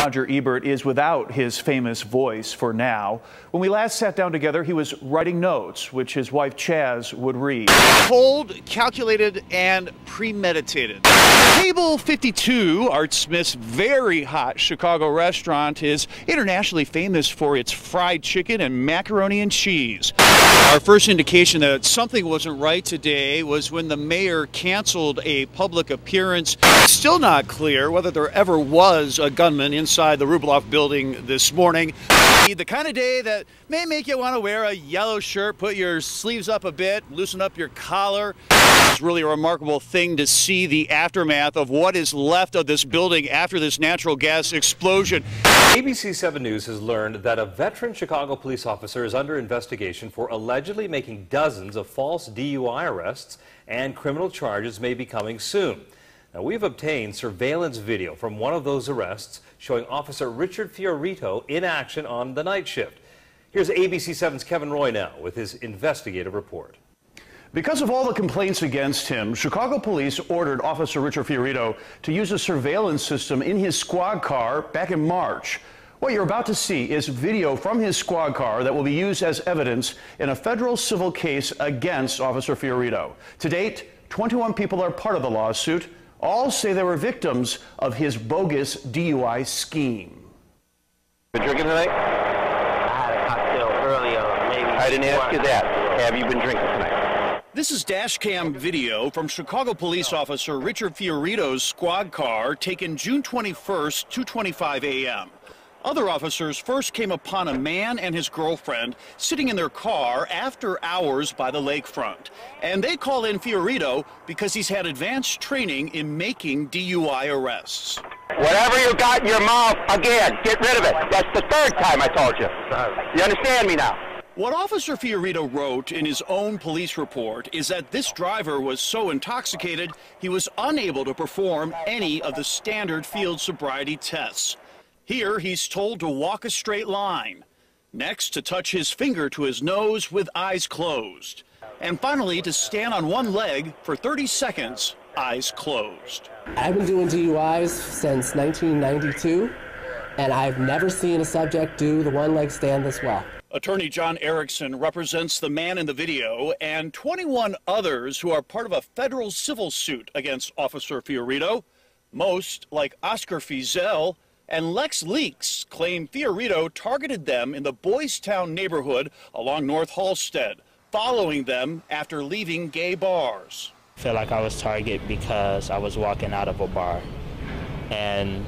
Roger Ebert is without his famous voice for now. When we last sat down together, he was writing notes, which his wife Chaz would read. Cold, calculated, and premeditated. Table 52, Art Smith's very hot Chicago restaurant, is internationally famous for its fried chicken and macaroni and cheese. Our first indication that something wasn't right today was when the mayor canceled a public appearance. It's still not clear whether there ever was a gunman inside the Rubloff building this morning. The kind of day that may make you want to wear a yellow shirt, put your sleeves up a bit, loosen up your collar. It's really a remarkable thing to see the aftermath of what is left of this building after this natural gas explosion. ABC 7 News has learned that a veteran Chicago police officer is under investigation for allegedly making dozens of false DUI arrests, and criminal charges may be coming soon. Now, we've obtained surveillance video from one of those arrests showing Officer Richard Fiorito in action on the night shift. Here's ABC 7's Kevin Roy now with his investigative report. Because of all the complaints against him, Chicago police ordered Officer Richard Fiorito to use a surveillance system in his squad car back in March. What you're about to see is video from his squad car that will be used as evidence in a federal civil case against Officer Fiorito. To date, 21 people are part of the lawsuit. All say they were victims of his bogus DUI scheme. Been drinking tonight? I had a cocktail earlier, maybe. I didn't ask you that. Have you been drinking tonight? This is dash cam video from Chicago police officer Richard Fiorito's squad car taken June 21st, 2:25 a.m. Other officers first came upon a man and his girlfriend sitting in their car after hours by the lakefront. And they call in Fiorito because he's had advanced training in making DUI arrests. Whatever you got in your mouth, again, get rid of it. That's the third time I told you. You understand me now? What Officer Fiorito wrote in his own police report is that this driver was so intoxicated he was unable to perform any of the standard field sobriety tests. Here, he's told to walk a straight line. Next, to touch his finger to his nose with eyes closed. And finally, to stand on one leg for 30 seconds, eyes closed. I've been doing DUIs since 1992, and I've never seen a subject do the one leg stand this well. Attorney John Erickson represents the man in the video and 21 others who are part of a federal civil suit against Officer Fiorito. Most, like Oscar Fizel and Lex Leeks, claim Fiorito targeted them in the Boystown neighborhood along North Halsted, following them after leaving gay bars. I feel like I was targeted because I was walking out of a bar and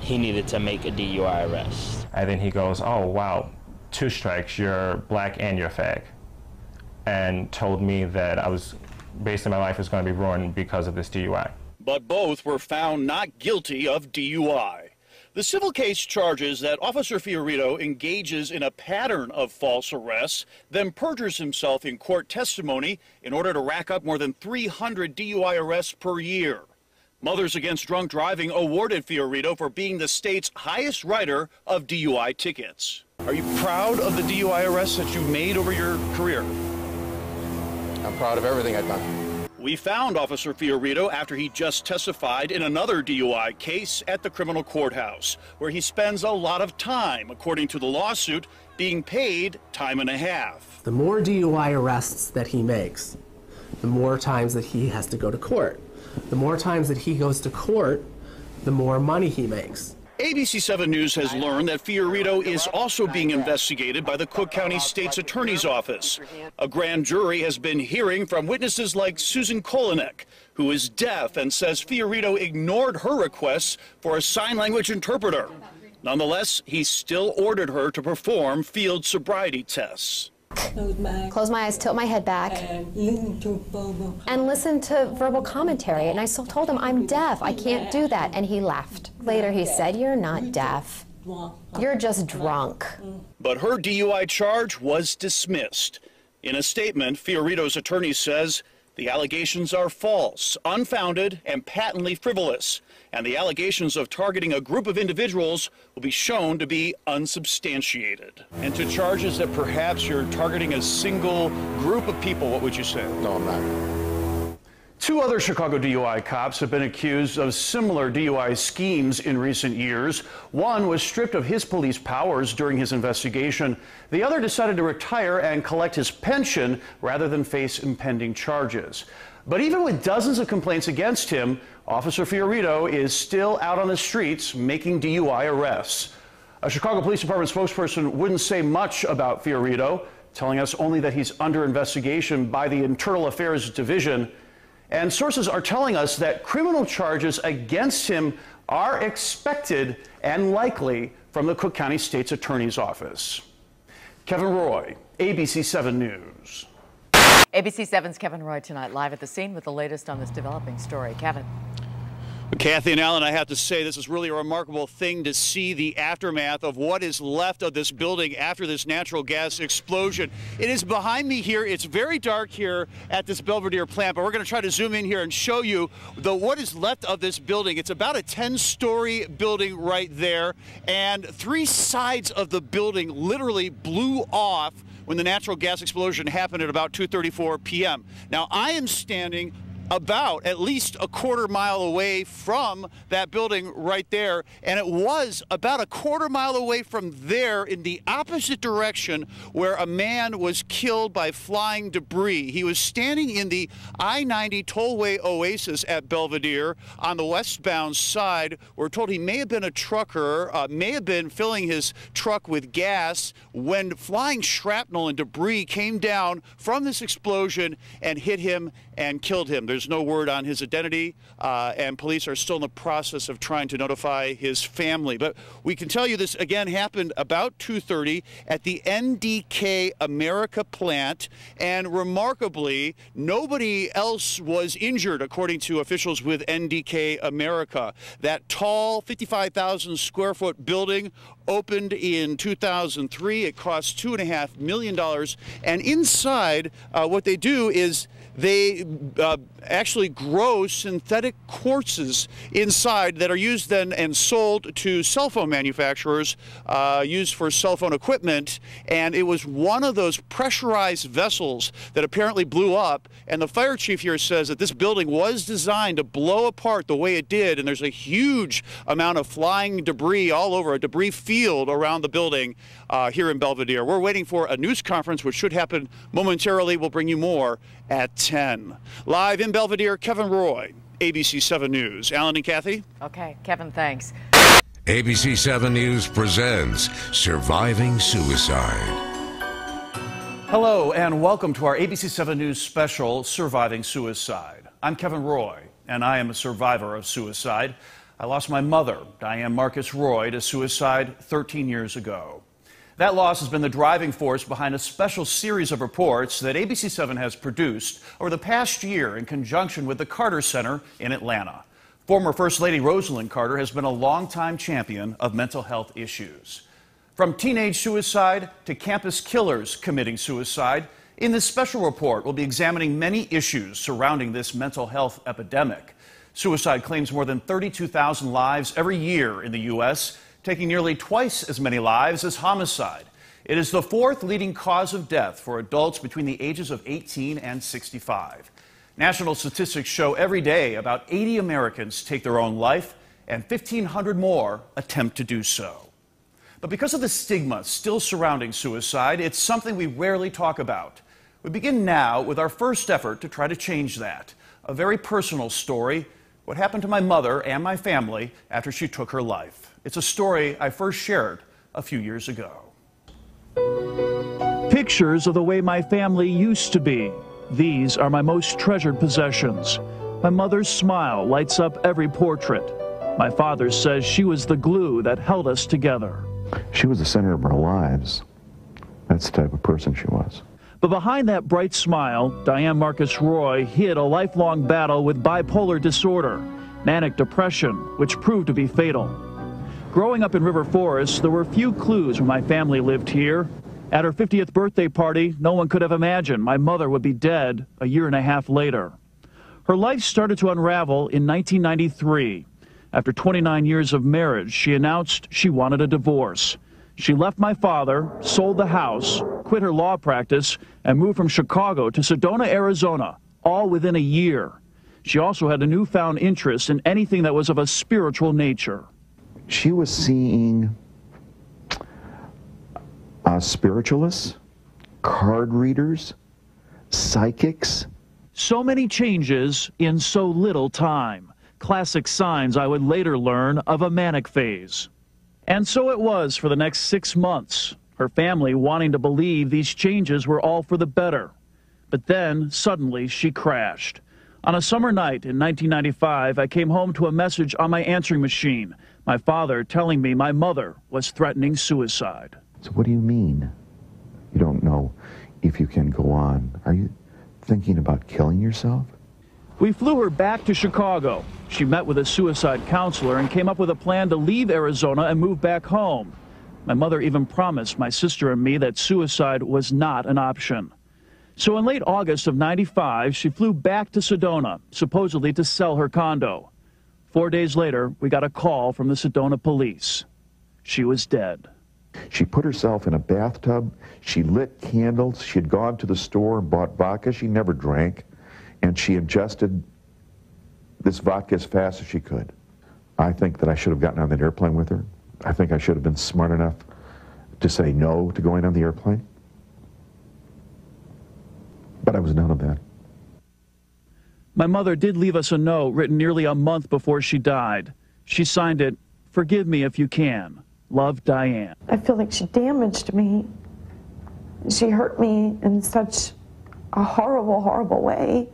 he needed to make a DUI arrest. And then he goes, "Oh, wow, two strikes, you're black and you're fag," and told me that I was, basically my life was going to be ruined because of this DUI. But both were found not guilty of DUI. The civil case charges that Officer Fiorito engages in a pattern of false arrests, then perjures himself in court testimony in order to rack up more than 300 DUI arrests per year. Mothers Against Drunk Driving awarded Fiorito for being the state's highest writer of DUI tickets. Are you proud of the DUI arrests that you made over your career? I'm proud of everything I've done. We found Officer Fiorito after he just testified in another DUI case at the criminal courthouse, where he spends a lot of time, according to the lawsuit, being paid time and a half. The more DUI arrests that he makes, the more times that he has to go to court. The more times that he goes to court, the more money he makes. ABC 7 News has learned that Fiorito is also being investigated by the Cook County State's Attorney's Office. A grand jury has been hearing from witnesses like Susan Kolinek, who is deaf and says Fiorito ignored her requests for a sign language interpreter. Nonetheless, he still ordered her to perform field sobriety tests. Close my eyes, tilt my head back, and listen to verbal commentary. And I still told him, "I'm deaf, I can't do that." And he laughed. Later he said, "You're not deaf, you're just drunk." But her DUI charge was dismissed. In a statement, Fiorito's attorney says the allegations are false, unfounded, and patently frivolous. And the allegations of targeting a group of individuals will be shown to be unsubstantiated. And to charges that perhaps you're targeting a single group of people, what would you say? No, I'm not. Two other Chicago DUI cops have been accused of similar DUI schemes in recent years. One was stripped of his police powers during his investigation. The other decided to retire and collect his pension rather than face impending charges. But even with dozens of complaints against him, Officer Fiorito is still out on the streets making DUI arrests. A Chicago Police Department spokesperson wouldn't say much about Fiorito, telling us only that he's under investigation by the Internal Affairs Division. And sources are telling us that criminal charges against him are expected and likely from the Cook County State's Attorney's Office. Kevin Roy, ABC 7 News. ABC 7's Kevin Roy tonight, live at the scene with the latest on this developing story. Kevin. Kathy and Alan, I have to say this is really a remarkable thing to see, the aftermath of what is left of this building after this natural gas explosion. It is behind me here. It's very dark here at this Belvidere plant, but we're going to try to zoom in here and show you what is left of this building. It's about a 10-story building right there, and three sides of the building literally blew off when the natural gas explosion happened at about 2:34 p.m. Now, I am standing about at least a quarter mile away from that building right there, and it was about a quarter mile away from there in the opposite direction where a man was killed by flying debris. He was standing in the I-90 tollway oasis at Belvidere on the westbound side. We're told he may have been a trucker, may have been filling his truck with gas when flying shrapnel and debris came down from this explosion and hit him and killed him. There's no word on his identity, and police are still in the process of trying to notify his family. But we can tell you this, again, happened about 2:30 at the NDK America plant, and remarkably, nobody else was injured, according to officials with NDK America. That tall, 55,000 square foot building opened in 2003. It cost $2.5 million, and inside, what they do is they actually grow synthetic quartzes inside that are used then and sold to cell phone manufacturers, used for cell phone equipment. And it was one of those pressurized vessels that apparently blew up. And the fire chief here says that this building was designed to blow apart the way it did. And there's a huge amount of flying debris all over, a debris field around the building here in Belvidere. We're waiting for a news conference, which should happen momentarily. We'll bring you more at 10. Live in Belvidere, Kevin Roy, ABC 7 News. Alan and Kathy? Okay, Kevin, thanks. ABC 7 News presents Surviving Suicide. Hello and welcome to our ABC 7 News special, Surviving Suicide. I'm Kevin Roy, and I am a survivor of suicide. I lost my mother, Diane Markus Roy, to suicide 13 years ago. That loss has been the driving force behind a special series of reports that ABC 7 has produced over the past year in conjunction with the Carter Center in Atlanta. Former First Lady Rosalynn Carter has been a longtime champion of mental health issues. From teenage suicide to campus killers committing suicide, in this special report, we'll be examining many issues surrounding this mental health epidemic. Suicide claims more than 32,000 lives every year in the U.S., taking nearly twice as many lives as homicide. It is the fourth leading cause of death for adults between the ages of 18 and 65. National statistics show every day about 80 Americans take their own life and 1,500 more attempt to do so. But because of the stigma still surrounding suicide, it's something we rarely talk about. We begin now with our first effort to try to change that. A very personal story, what happened to my mother and my family after she took her life. It's a story I first shared a few years ago. Pictures of the way my family used to be. These are my most treasured possessions. My mother's smile lights up every portrait. My father says she was the glue that held us together. She was the center of our lives. That's the type of person she was. But behind that bright smile, Diane Markus Roy hid a lifelong battle with bipolar disorder, manic depression, which proved to be fatal. Growing up in River Forest, there were few clues when my family lived here. At her 50th birthday party, no one could have imagined my mother would be dead a year and a half later. Her life started to unravel in 1993. After 29 years of marriage, she announced she wanted a divorce. She left my father, sold the house, quit her law practice, and moved from Chicago to Sedona, Arizona, all within a year. She also had a newfound interest in anything that was of a spiritual nature. She was seeing spiritualists, card readers, psychics. So many changes in so little time. Classic signs I would later learn of a manic phase. And so it was for the next 6 months, her family wanting to believe these changes were all for the better. But then, suddenly, she crashed. On a summer night in 1995, I came home to a message on my answering machine, my father telling me my mother was threatening suicide. So what do you mean? You don't know if you can go on. Are you thinking about killing yourself? We flew her back to Chicago. She met with a suicide counselor and came up with a plan to leave Arizona and move back home. My mother even promised my sister and me that suicide was not an option. So in late August of '95, she flew back to Sedona, supposedly to sell her condo. 4 days later, we got a call from the Sedona police. She was dead. She put herself in a bathtub. She lit candles. She had gone to the store and bought vodka. She never drank. And she ingested this vodka as fast as she could. I think that I should have gotten on that airplane with her. I think I should have been smart enough to say no to going on the airplane. But I was none of that. My mother did leave us a note written nearly a month before she died. She signed it, "Forgive me if you can. Love, Diane." I feel like she damaged me. She hurt me in such a horrible, horrible way.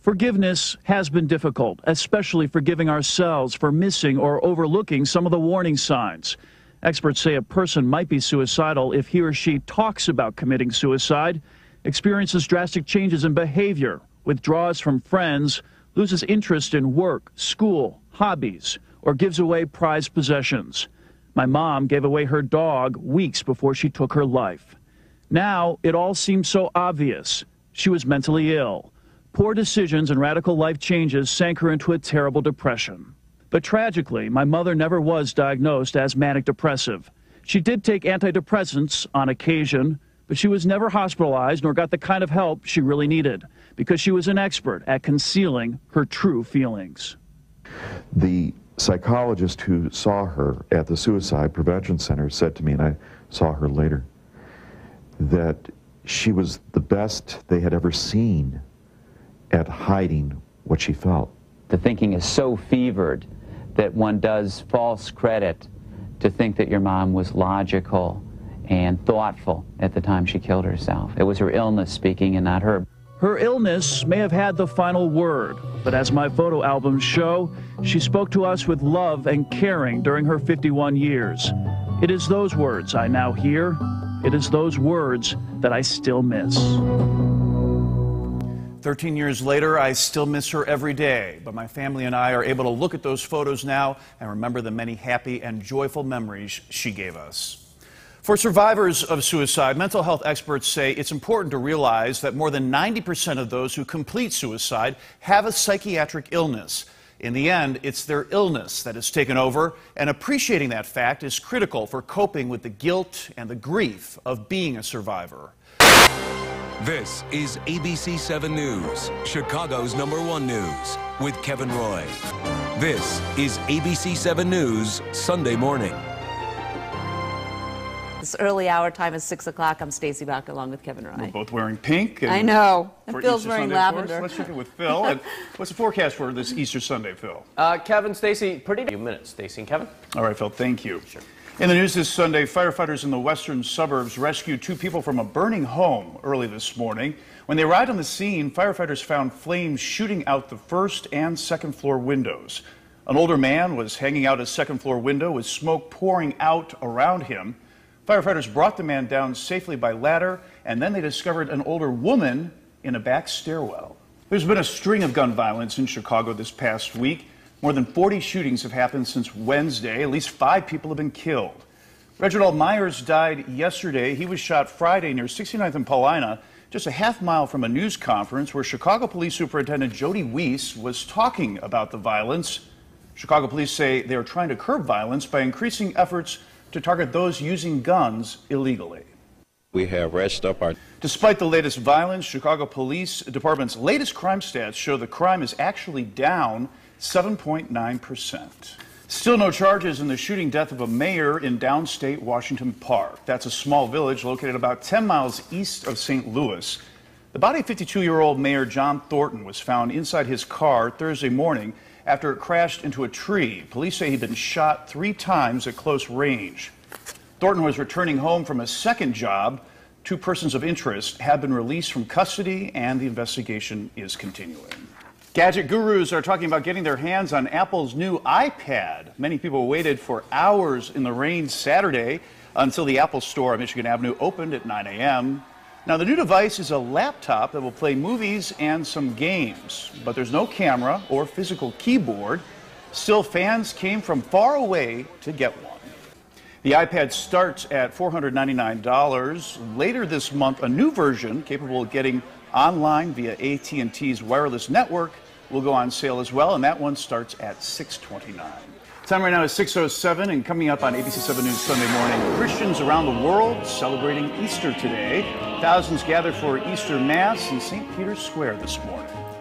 Forgiveness has been difficult, especially forgiving ourselves for missing or overlooking some of the warning signs. Experts say a person might be suicidal if he or she talks about committing suicide, experiences drastic changes in behavior, withdraws from friends, loses interest in work, school, hobbies, or gives away prized possessions. My mom gave away her dog weeks before she took her life. Now, it all seems so obvious. She was mentally ill. Poor decisions and radical life changes sank her into a terrible depression. But tragically, my mother never was diagnosed as manic depressive. She did take antidepressants on occasion, but she was never hospitalized nor got the kind of help she really needed because she was an expert at concealing her true feelings. The psychologist who saw her at the Suicide Prevention Center said to me, and I saw her later, that she was the best they had ever seen at hiding what she felt. The thinking is so fevered that one does false credit to think that your mom was logical and thoughtful at the time she killed herself. It was her illness speaking and not her. Her illness may have had the final word, but as my photo albums show, she spoke to us with love and caring during her 51 years. It is those words I now hear. It is those words that I still miss. 13 years later, I still miss her every day, but my family and I are able to look at those photos now and remember the many happy and joyful memories she gave us. For survivors of suicide, mental health experts say it's important to realize that more than 90% of those who complete suicide have a psychiatric illness. In the end, it's their illness that has taken over, and appreciating that fact is critical for coping with the guilt and the grief of being a survivor. This is ABC 7 News, Chicago's #1 news, with Kevin Roy. This is ABC 7 News Sunday morning. This early hour time is 6 o'clock. I'm Stacey Bach along with Kevin Roy. We're both wearing pink. And I know. And Phil's wearing lavender. Let's check it with Phil. And what's the forecast for this Easter Sunday, Phil? Kevin, Stacey, pretty few minutes. Stacey and Kevin. All right, Phil, thank you. Sure. In the news this Sunday, firefighters in the western suburbs rescued 2 people from a burning home early this morning. When they arrived on the scene, firefighters found flames shooting out the first and second floor windows. An older man was hanging out his second floor window with smoke pouring out around him. Firefighters brought the man down safely by ladder, and then they discovered an older woman in a back stairwell. There's been a string of gun violence in Chicago this past week. More than 40 shootings have happened since Wednesday. At least 5 people have been killed. Reginald Myers died yesterday. He was shot Friday near 69th and Paulina, just a half-mile from a news conference where Chicago Police Superintendent Jody Weiss was talking about the violence. Chicago police say they are trying to curb violence by increasing efforts to target those using guns illegally. We have ratcheted up our... Despite the latest violence, Chicago Police Department's latest crime stats show the crime is actually down 7.9%. Still no charges in the shooting death of a mayor in downstate Washington Park. That's a small village located about 10 miles east of St. Louis. The body of 52-year-old Mayor John Thornton was found inside his car Thursday morning after it crashed into a tree. Police say he'd been shot 3 times at close range. Thornton was returning home from a second job. 2 persons of interest have been released from custody, and the investigation is continuing. Gadget gurus are talking about getting their hands on Apple's new iPad. Many people waited for hours in the rain Saturday until the Apple Store on Michigan Avenue opened at 9 a.m. Now, the new device is a laptop that will play movies and some games, but there's no camera or physical keyboard. Still, fans came from far away to get one. The iPad starts at $499. Later this month, a new version capable of getting online via AT&T's wireless network will go on sale as well, and that one starts at $629. Time right now is 6:07, and coming up on ABC 7 News Sunday morning, Christians around the world celebrating Easter today. Thousands gather for Easter Mass in St. Peter's Square this morning.